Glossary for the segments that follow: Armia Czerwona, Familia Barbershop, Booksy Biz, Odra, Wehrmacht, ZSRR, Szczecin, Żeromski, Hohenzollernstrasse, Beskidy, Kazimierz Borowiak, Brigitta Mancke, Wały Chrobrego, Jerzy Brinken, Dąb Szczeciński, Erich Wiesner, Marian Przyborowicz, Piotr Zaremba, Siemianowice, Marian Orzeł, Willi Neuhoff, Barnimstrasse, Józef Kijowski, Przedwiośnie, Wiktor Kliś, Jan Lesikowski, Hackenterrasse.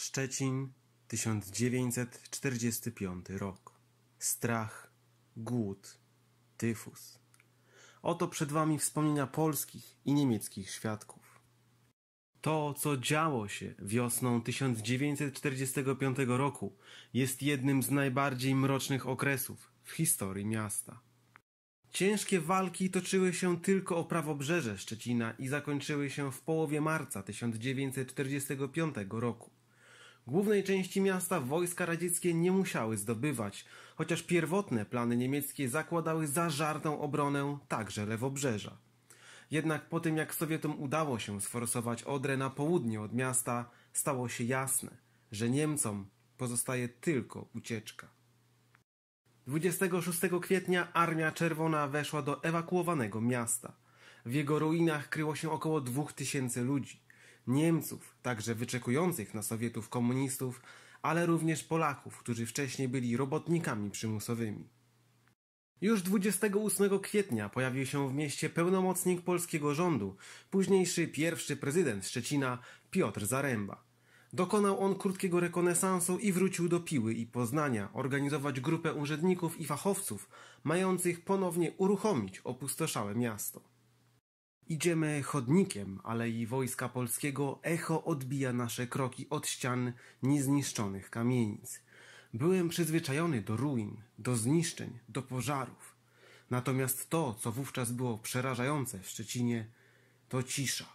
Szczecin, 1945 rok. Strach, głód, tyfus. Oto przed wami wspomnienia polskich i niemieckich świadków. To, co działo się wiosną 1945 roku, jest jednym z najbardziej mrocznych okresów w historii miasta. Ciężkie walki toczyły się tylko o prawobrzeże Szczecina i zakończyły się w połowie marca 1945 roku. Głównej części miasta wojska radzieckie nie musiały zdobywać, chociaż pierwotne plany niemieckie zakładały zażartą obronę także lewobrzeża. Jednak po tym, jak Sowietom udało się sforsować Odrę na południe od miasta, stało się jasne, że Niemcom pozostaje tylko ucieczka. 26 kwietnia Armia Czerwona weszła do ewakuowanego miasta. W jego ruinach kryło się około 2000 ludzi. Niemców, także wyczekujących na Sowietów komunistów, ale również Polaków, którzy wcześniej byli robotnikami przymusowymi. Już 28 kwietnia pojawił się w mieście pełnomocnik polskiego rządu, późniejszy pierwszy prezydent Szczecina Piotr Zaremba. Dokonał on krótkiego rekonesansu i wrócił do Piły i Poznania organizować grupę urzędników i fachowców mających ponownie uruchomić opustoszałe miasto. Idziemy chodnikiem Alei Wojska Polskiego, echo odbija nasze kroki od ścian niezniszczonych kamienic. Byłem przyzwyczajony do ruin, do zniszczeń, do pożarów. Natomiast to, co wówczas było przerażające w Szczecinie, to cisza,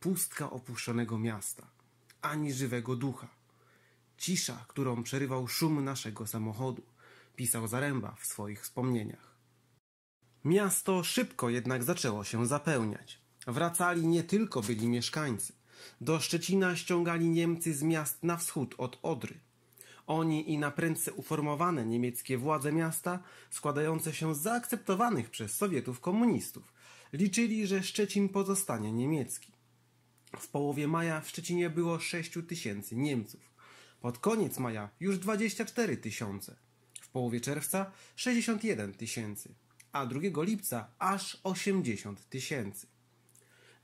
pustka opuszczonego miasta, ani żywego ducha. Cisza, którą przerywał szum naszego samochodu, pisał Zaremba w swoich wspomnieniach. Miasto szybko jednak zaczęło się zapełniać. Wracali nie tylko byli mieszkańcy. Do Szczecina ściągali Niemcy z miast na wschód od Odry. Oni i naprędce uformowane niemieckie władze miasta, składające się z zaakceptowanych przez Sowietów komunistów, liczyli, że Szczecin pozostanie niemiecki. W połowie maja w Szczecinie było 6000 Niemców. Pod koniec maja już 24 000. W połowie czerwca 61 000. A 2 lipca aż 80 000.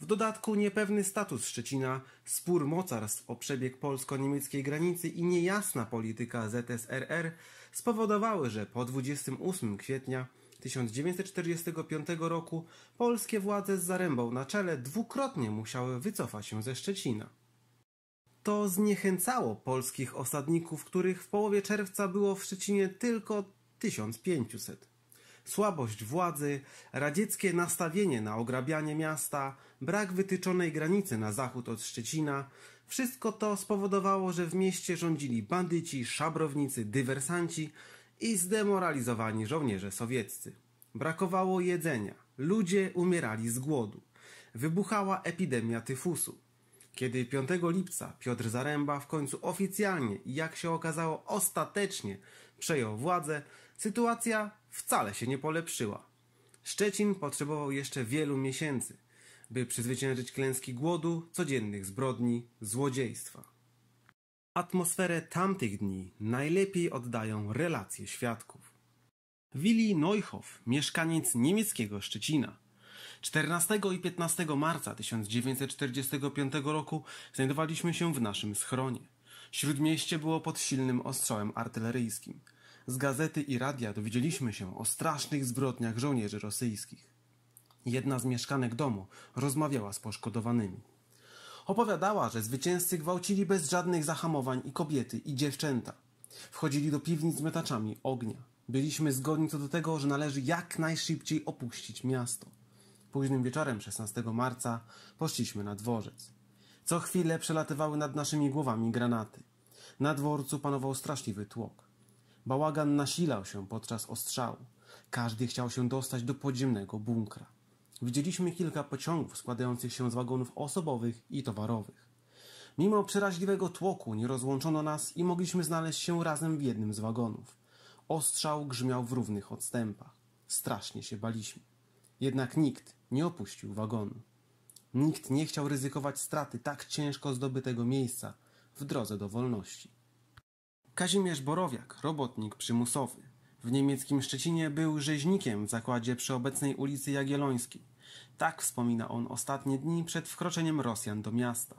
W dodatku niepewny status Szczecina, spór mocarstw o przebieg polsko-niemieckiej granicy i niejasna polityka ZSRR spowodowały, że po 28 kwietnia 1945 roku polskie władze z Zarembą na czele dwukrotnie musiały wycofać się ze Szczecina. To zniechęcało polskich osadników, których w połowie czerwca było w Szczecinie tylko 1500. Słabość władzy, radzieckie nastawienie na ograbianie miasta, brak wytyczonej granicy na zachód od Szczecina, wszystko to spowodowało, że w mieście rządzili bandyci, szabrownicy, dywersanci i zdemoralizowani żołnierze sowieccy. Brakowało jedzenia, ludzie umierali z głodu. Wybuchała epidemia tyfusu. Kiedy 5 lipca Piotr Zaremba w końcu oficjalnie i jak się okazało ostatecznie przejął władzę, sytuacja wcale się nie polepszyła. Szczecin potrzebował jeszcze wielu miesięcy, by przezwyciężyć klęski głodu, codziennych zbrodni, złodziejstwa. Atmosferę tamtych dni najlepiej oddają relacje świadków. Willi Neuhoff, mieszkaniec niemieckiego Szczecina. 14 i 15 marca 1945 roku znajdowaliśmy się w naszym schronie. Śródmieście było pod silnym ostrzałem artyleryjskim. Z gazety i radia dowiedzieliśmy się o strasznych zbrodniach żołnierzy rosyjskich. Jedna z mieszkanek domu rozmawiała z poszkodowanymi. Opowiadała, że zwycięzcy gwałcili bez żadnych zahamowań i kobiety, i dziewczęta. Wchodzili do piwnic z miotaczami ognia. Byliśmy zgodni co do tego, że należy jak najszybciej opuścić miasto. Późnym wieczorem 16 marca poszliśmy na dworzec. Co chwilę przelatywały nad naszymi głowami granaty. Na dworcu panował straszliwy tłok. Bałagan nasilał się podczas ostrzału. Każdy chciał się dostać do podziemnego bunkra. Widzieliśmy kilka pociągów składających się z wagonów osobowych i towarowych. Mimo przeraźliwego tłoku nie rozłączono nas i mogliśmy znaleźć się razem w jednym z wagonów. Ostrzał grzmiał w równych odstępach. Strasznie się baliśmy. Jednak nikt nie opuścił wagonu. Nikt nie chciał ryzykować straty tak ciężko zdobytego miejsca w drodze do wolności. Kazimierz Borowiak, robotnik przymusowy, w W niemieckim Szczecinie był rzeźnikiem w zakładzie przy obecnej ulicy Jagiellońskiej. Tak wspomina on ostatnie dni przed wkroczeniem Rosjan do miasta.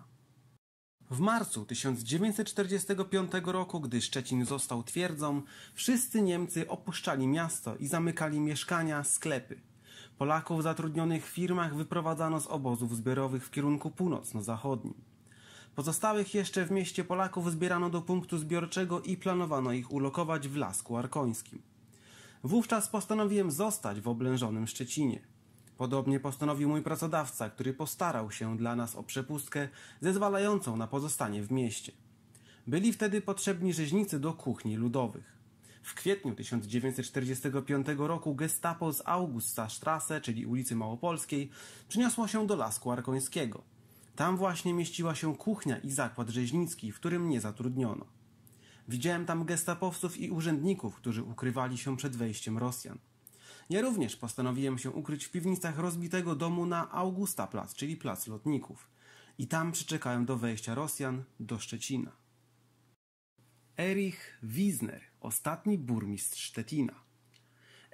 W marcu 1945 roku, gdy Szczecin został twierdzą, wszyscy Niemcy opuszczali miasto i zamykali mieszkania, sklepy. Polaków zatrudnionych w firmach wyprowadzano z obozów zbiorowych w kierunku północno-zachodnim. Pozostałych jeszcze w mieście Polaków zbierano do punktu zbiorczego i planowano ich ulokować w Lasku Arkońskim. Wówczas postanowiłem zostać w oblężonym Szczecinie. Podobnie postanowił mój pracodawca, który postarał się dla nas o przepustkę zezwalającą na pozostanie w mieście. Byli wtedy potrzebni rzeźnicy do kuchni ludowych. W kwietniu 1945 roku gestapo z Augustastrasse, czyli ulicy Małopolskiej, przeniosło się do Lasku Arkońskiego. Tam właśnie mieściła się kuchnia i zakład rzeźnicki, w którym mnie zatrudniono. Widziałem tam gestapowców i urzędników, którzy ukrywali się przed wejściem Rosjan. Ja również postanowiłem się ukryć w piwnicach rozbitego domu na Augustaplatz, czyli Plac Lotników. I tam przyczekałem do wejścia Rosjan do Szczecina. Erich Wiesner, ostatni burmistrz Szczecina.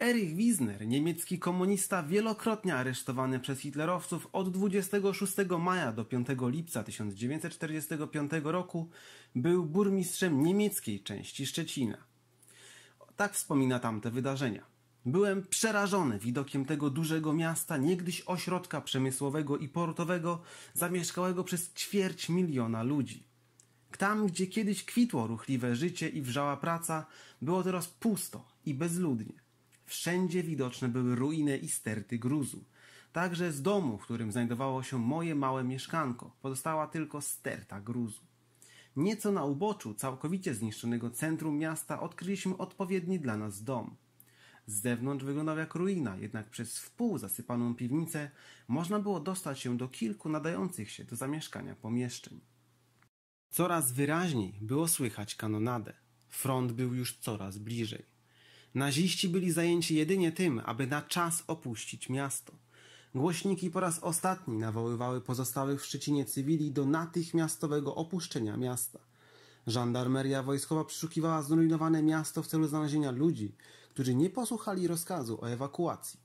Erich Wiesner, niemiecki komunista, wielokrotnie aresztowany przez hitlerowców od 26 maja do 5 lipca 1945 roku, był burmistrzem niemieckiej części Szczecina. Tak wspomina tamte wydarzenia. Byłem przerażony widokiem tego dużego miasta, niegdyś ośrodka przemysłowego i portowego, zamieszkałego przez 250 000 ludzi. Tam, gdzie kiedyś kwitło ruchliwe życie i wrzała praca, było teraz pusto i bezludnie. Wszędzie widoczne były ruiny i sterty gruzu. Także z domu, w którym znajdowało się moje małe mieszkanko, pozostała tylko sterta gruzu. Nieco na uboczu całkowicie zniszczonego centrum miasta odkryliśmy odpowiedni dla nas dom. Z zewnątrz wyglądał jak ruina, jednak przez wpół zasypaną piwnicę można było dostać się do kilku nadających się do zamieszkania pomieszczeń. Coraz wyraźniej było słychać kanonadę. Front był już coraz bliżej. Naziści byli zajęci jedynie tym, aby na czas opuścić miasto. Głośniki po raz ostatni nawoływały pozostałych w Szczecinie cywili do natychmiastowego opuszczenia miasta. Żandarmeria wojskowa przeszukiwała zrujnowane miasto w celu znalezienia ludzi, którzy nie posłuchali rozkazu o ewakuacji.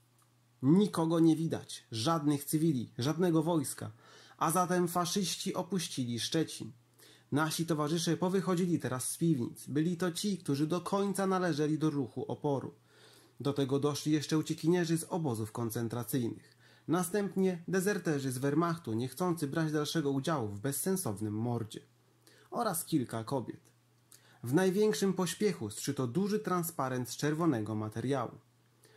Nikogo nie widać, żadnych cywili, żadnego wojska, a zatem faszyści opuścili Szczecin. Nasi towarzysze powychodzili teraz z piwnic. Byli to ci, którzy do końca należeli do ruchu oporu. Do tego doszli jeszcze uciekinierzy z obozów koncentracyjnych. Następnie dezerterzy z Wehrmachtu, niechcący brać dalszego udziału w bezsensownym mordzie. Oraz kilka kobiet. W największym pośpiechu zszyto duży transparent z czerwonego materiału.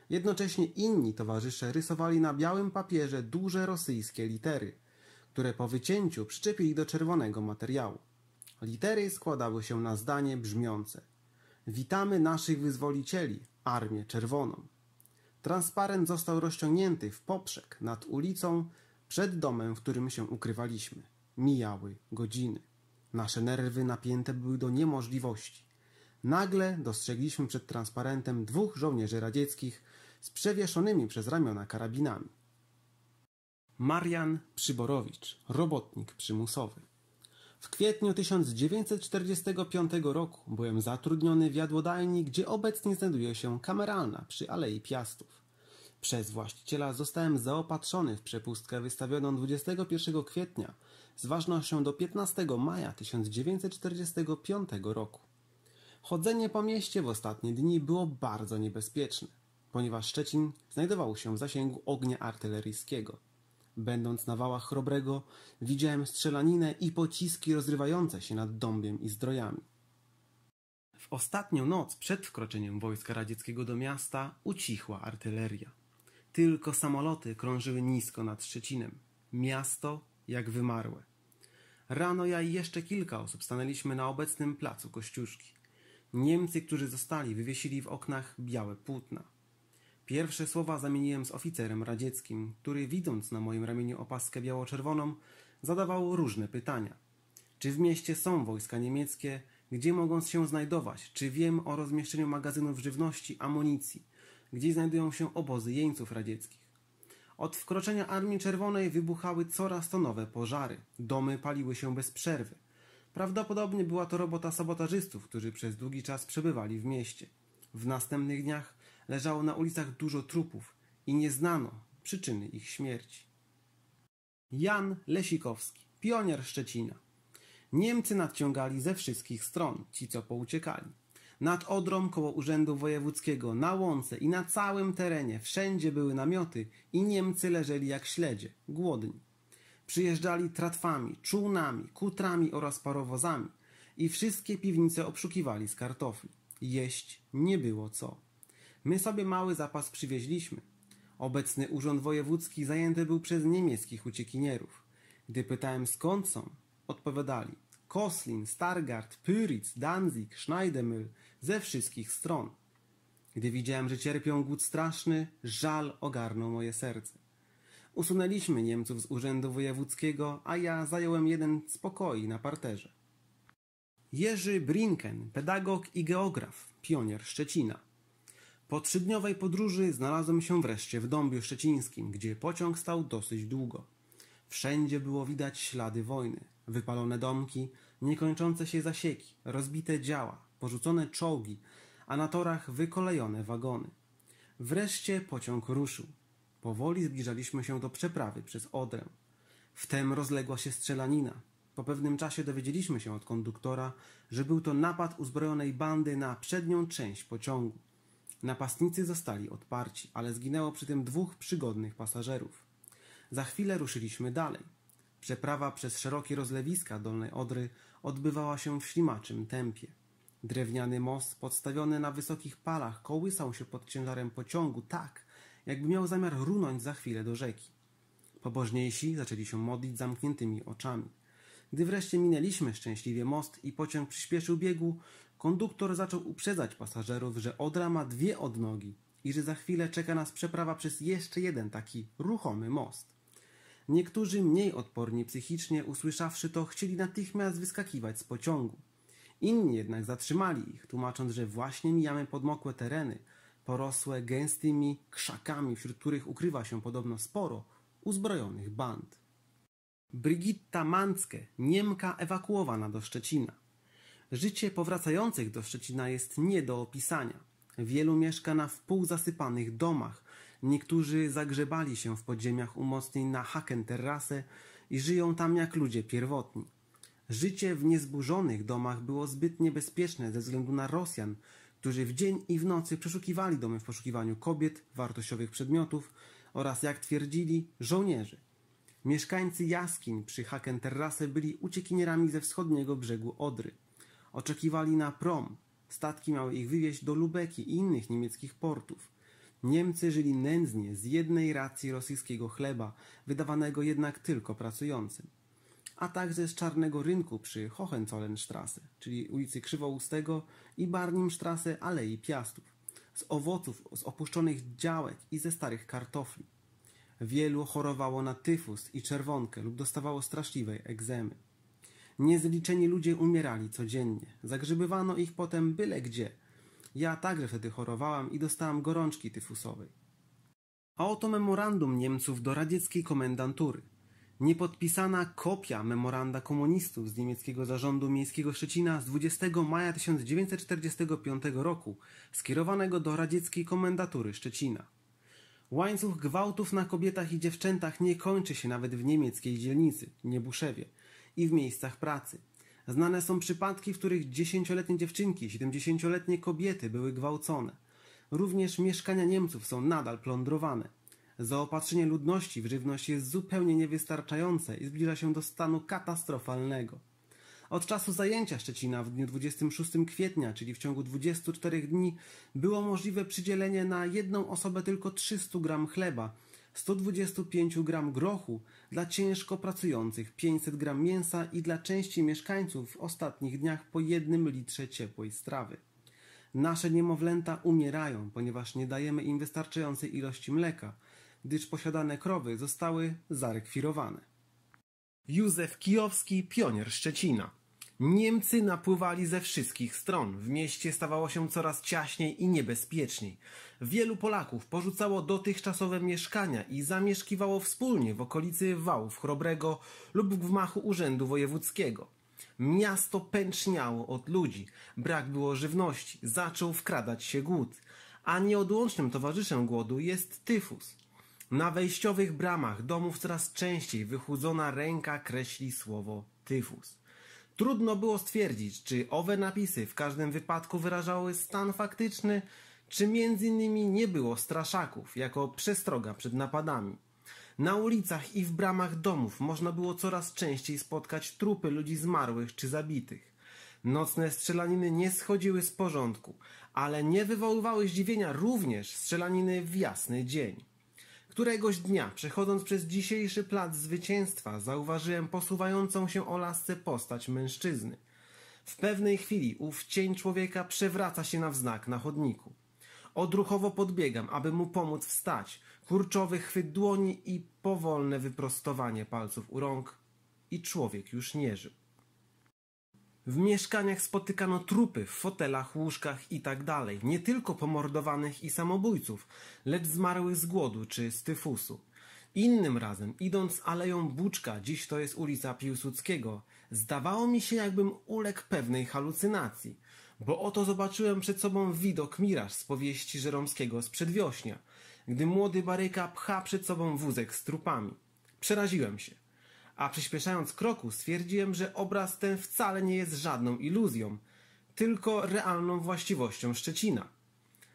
Jednocześnie inni towarzysze rysowali na białym papierze duże rosyjskie litery, które po wycięciu przyczepili do czerwonego materiału. Litery składały się na zdanie brzmiące: witamy naszych wyzwolicieli, Armię Czerwoną. Transparent został rozciągnięty w poprzek nad ulicą przed domem, w którym się ukrywaliśmy. Mijały godziny. Nasze nerwy napięte były do niemożliwości. Nagle dostrzegliśmy przed transparentem dwóch żołnierzy radzieckich z przewieszonymi przez ramiona karabinami. Marian Przyborowicz, robotnik przymusowy. W kwietniu 1945 roku byłem zatrudniony w jadłodajni, gdzie obecnie znajduje się kameralna przy Alei Piastów. Przez właściciela zostałem zaopatrzony w przepustkę wystawioną 21 kwietnia z ważnością do 15 maja 1945 roku. Chodzenie po mieście w ostatnie dni było bardzo niebezpieczne, ponieważ Szczecin znajdował się w zasięgu ognia artyleryjskiego. Będąc na Wałach Chrobrego, widziałem strzelaninę i pociski rozrywające się nad Dąbiem i Zdrojami. W ostatnią noc przed wkroczeniem wojska radzieckiego do miasta ucichła artyleria. Tylko samoloty krążyły nisko nad Szczecinem. Miasto jak wymarłe. Rano ja i jeszcze kilka osób stanęliśmy na obecnym placu Kościuszki. Niemcy, którzy zostali, wywiesili w oknach białe płótna. Pierwsze słowa zamieniłem z oficerem radzieckim, który widząc na moim ramieniu opaskę biało-czerwoną, zadawał różne pytania. Czy w mieście są wojska niemieckie? Gdzie mogą się znajdować? Czy wiem o rozmieszczeniu magazynów żywności, amunicji? Gdzie znajdują się obozy jeńców radzieckich? Od wkroczenia Armii Czerwonej wybuchały coraz to nowe pożary. Domy paliły się bez przerwy. Prawdopodobnie była to robota sabotażystów, którzy przez długi czas przebywali w mieście. W następnych dniach leżało na ulicach dużo trupów i nie znano przyczyny ich śmierci. Jan Lesikowski, pionier Szczecina. Niemcy nadciągali ze wszystkich stron, ci co pouciekali. Nad Odrą koło Urzędu Wojewódzkiego, na łące i na całym terenie wszędzie były namioty i Niemcy leżeli jak śledzie, głodni. Przyjeżdżali tratwami, czółnami, kutrami oraz parowozami i wszystkie piwnice obszukiwali z kartofli. Jeść nie było co. My sobie mały zapas przywieźliśmy. Obecny Urząd Wojewódzki zajęty był przez niemieckich uciekinierów. Gdy pytałem, skąd są, odpowiadali: Koslin, Stargard, Pyritz, Danzig, Schneidemühl, ze wszystkich stron. Gdy widziałem, że cierpią głód straszny, żal ogarnął moje serce. Usunęliśmy Niemców z Urzędu Wojewódzkiego, a ja zająłem jeden z pokoi na parterze. Jerzy Brinken, pedagog i geograf, pionier Szczecina. Po trzydniowej podróży znalazłem się wreszcie w Dąbiu Szczecińskim, gdzie pociąg stał dosyć długo. Wszędzie było widać ślady wojny, wypalone domki, niekończące się zasieki, rozbite działa, porzucone czołgi, a na torach wykolejone wagony. Wreszcie pociąg ruszył. Powoli zbliżaliśmy się do przeprawy przez Odrę. Wtem rozległa się strzelanina. Po pewnym czasie dowiedzieliśmy się od konduktora, że był to napad uzbrojonej bandy na przednią część pociągu. Napastnicy zostali odparci, ale zginęło przy tym dwóch przygodnych pasażerów. Za chwilę ruszyliśmy dalej. Przeprawa przez szerokie rozlewiska Dolnej Odry odbywała się w ślimaczym tempie. Drewniany most podstawiony na wysokich palach kołysał się pod ciężarem pociągu tak, jakby miał zamiar runąć za chwilę do rzeki. Pobożniejsi zaczęli się modlić zamkniętymi oczami. Gdy wreszcie minęliśmy szczęśliwie most i pociąg przyspieszył biegu, konduktor zaczął uprzedzać pasażerów, że Odra ma dwie odnogi i że za chwilę czeka nas przeprawa przez jeszcze jeden taki ruchomy most. Niektórzy mniej odporni psychicznie, usłyszawszy to, chcieli natychmiast wyskakiwać z pociągu. Inni jednak zatrzymali ich, tłumacząc, że właśnie mijamy podmokłe tereny, porosłe gęstymi krzakami, wśród których ukrywa się podobno sporo uzbrojonych band. Brigitta Mancke, Niemka ewakuowana do Szczecina. Życie powracających do Szczecina jest nie do opisania. Wielu mieszka na wpół zasypanych domach. Niektórzy zagrzebali się w podziemiach umocnień na Hackenterrasse i żyją tam jak ludzie pierwotni. Życie w niezburzonych domach było zbyt niebezpieczne ze względu na Rosjan, którzy w dzień i w nocy przeszukiwali domy w poszukiwaniu kobiet, wartościowych przedmiotów oraz, jak twierdzili, żołnierzy. Mieszkańcy jaskiń przy Hackenterrasse byli uciekinierami ze wschodniego brzegu Odry. Oczekiwali na prom. Statki miały ich wywieźć do Lubeki i innych niemieckich portów. Niemcy żyli nędznie z jednej racji rosyjskiego chleba, wydawanego jednak tylko pracującym, a także z czarnego rynku przy Hohenzollernstrasse, czyli ulicy Krzywoustego i Barnimstrasse, Alei Piastów, z owoców, z opuszczonych działek i ze starych kartofli. Wielu chorowało na tyfus i czerwonkę lub dostawało straszliwej egzemy. Niezliczeni ludzie umierali codziennie. Zagrzebywano ich potem byle gdzie. Ja także wtedy chorowałam i dostałam gorączki tyfusowej. A oto memorandum Niemców do radzieckiej komendantury. Niepodpisana kopia memoranda komunistów z niemieckiego zarządu miejskiego Szczecina z 20 maja 1945 roku, skierowanego do radzieckiej komendatury Szczecina. Łańcuch gwałtów na kobietach i dziewczętach nie kończy się nawet w niemieckiej dzielnicy, Niebuszewie, i w miejscach pracy. Znane są przypadki, w których 10-letnie dziewczynki, 70-letnie kobiety były gwałcone. Również mieszkania Niemców są nadal plądrowane. Zaopatrzenie ludności w żywność jest zupełnie niewystarczające i zbliża się do stanu katastrofalnego. Od czasu zajęcia Szczecina w dniu 26 kwietnia, czyli w ciągu 24 dni, było możliwe przydzielenie na jedną osobę tylko 300 gram chleba, 125 gram grochu, dla ciężko pracujących 500 gram mięsa i dla części mieszkańców w ostatnich dniach po 1 litrze ciepłej strawy. Nasze niemowlęta umierają, ponieważ nie dajemy im wystarczającej ilości mleka, gdyż posiadane krowy zostały zarekwirowane. Józef Kijowski, pionier Szczecina. Niemcy napływali ze wszystkich stron. W mieście stawało się coraz ciaśniej i niebezpieczniej. Wielu Polaków porzucało dotychczasowe mieszkania i zamieszkiwało wspólnie w okolicy Wałów Chrobrego lub w gmachu Urzędu Wojewódzkiego. Miasto pęczniało od ludzi, brak było żywności, zaczął wkradać się głód, a nieodłącznym towarzyszem głodu jest tyfus. Na wejściowych bramach domów coraz częściej wychudzona ręka kreśli słowo tyfus. Trudno było stwierdzić, czy owe napisy w każdym wypadku wyrażały stan faktyczny, czy między innymi nie było straszaków jako przestroga przed napadami. Na ulicach i w bramach domów można było coraz częściej spotkać trupy ludzi zmarłych czy zabitych. Nocne strzelaniny nie schodziły z porządku, ale nie wywoływały zdziwienia również strzelaniny w jasny dzień. Któregoś dnia, przechodząc przez dzisiejszy Plac Zwycięstwa, zauważyłem posuwającą się o lasce postać mężczyzny. W pewnej chwili ów cień człowieka przewraca się na wznak na chodniku. Odruchowo podbiegam, aby mu pomóc wstać. Kurczowy chwyt dłoni i powolne wyprostowanie palców u rąk. I człowiek już nie żył. W mieszkaniach spotykano trupy w fotelach, łóżkach itd. Nie tylko pomordowanych i samobójców, lecz zmarłych z głodu czy z tyfusu. Innym razem, idąc aleją Buczka, dziś to jest ulica Piłsudskiego, zdawało mi się, jakbym uległ pewnej halucynacji. Bo oto zobaczyłem przed sobą widok miraż z powieści Żeromskiego z Przedwiośnia, gdy młody Baryka pcha przed sobą wózek z trupami. Przeraziłem się, a przyspieszając kroku stwierdziłem, że obraz ten wcale nie jest żadną iluzją, tylko realną właściwością Szczecina.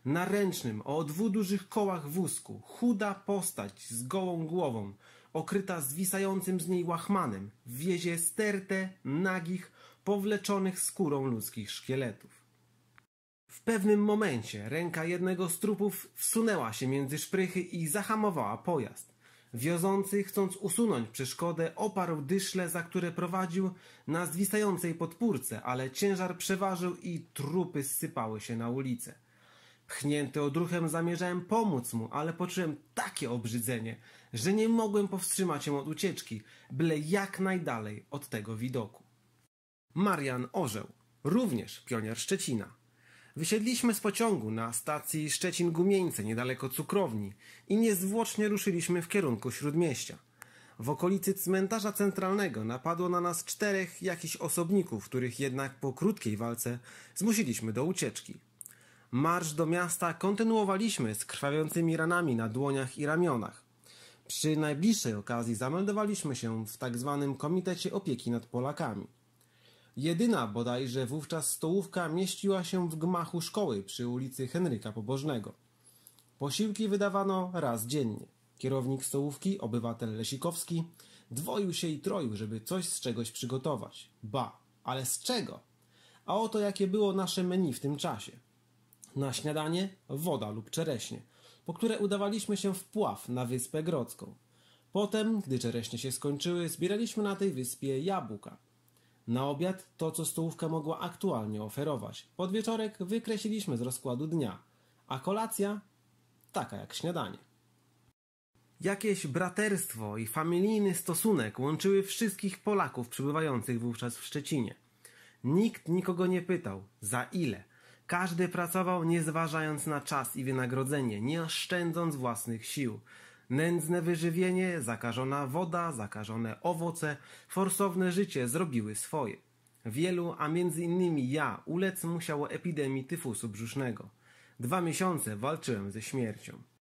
Na ręcznym, o dwu dużych kołach wózku, chuda postać z gołą głową, okryta zwisającym z niej łachmanem, wiezie stertę nagich, powleczonych skórą ludzkich szkieletów. W pewnym momencie ręka jednego z trupów wsunęła się między szprychy i zahamowała pojazd. Wiozący, chcąc usunąć przeszkodę, oparł dyszle, za które prowadził, na zwisającej podpórce, ale ciężar przeważył i trupy zsypały się na ulicę. Pchnięty odruchem zamierzałem pomóc mu, ale poczułem takie obrzydzenie, że nie mogłem powstrzymać się od ucieczki, byle jak najdalej od tego widoku. Marian Orzeł, również pionier Szczecina. Wysiedliśmy z pociągu na stacji Szczecin-Gumieńce, niedaleko cukrowni, i niezwłocznie ruszyliśmy w kierunku Śródmieścia. W okolicy cmentarza centralnego napadło na nas 4 jakichś osobników, których jednak po krótkiej walce zmusiliśmy do ucieczki. Marsz do miasta kontynuowaliśmy z krwawiącymi ranami na dłoniach i ramionach. Przy najbliższej okazji zameldowaliśmy się w tzw. Komitecie Opieki nad Polakami. Jedyna bodajże wówczas stołówka mieściła się w gmachu szkoły przy ulicy Henryka Pobożnego. Posiłki wydawano raz dziennie. Kierownik stołówki, obywatel Lesikowski, dwoił się i troił, żeby coś z czegoś przygotować. Ba, ale z czego? A oto jakie było nasze menu w tym czasie. Na śniadanie woda lub czereśnie, po które udawaliśmy się w Puław na Wyspę Grodzką. Potem, gdy czereśnie się skończyły, zbieraliśmy na tej wyspie jabłka. Na obiad to, co stołówka mogła aktualnie oferować. Podwieczorek wykreśliliśmy z rozkładu dnia, a kolacja taka jak śniadanie. Jakieś braterstwo i familijny stosunek łączyły wszystkich Polaków przybywających wówczas w Szczecinie. Nikt nikogo nie pytał, za ile. Każdy pracował, nie zważając na czas i wynagrodzenie, nie oszczędząc własnych sił. Nędzne wyżywienie, zakażona woda, zakażone owoce, forsowne życie zrobiły swoje. Wielu, a między innymi ja, ulec musiało epidemii tyfusu brzusznego. 2 miesiące walczyłem ze śmiercią.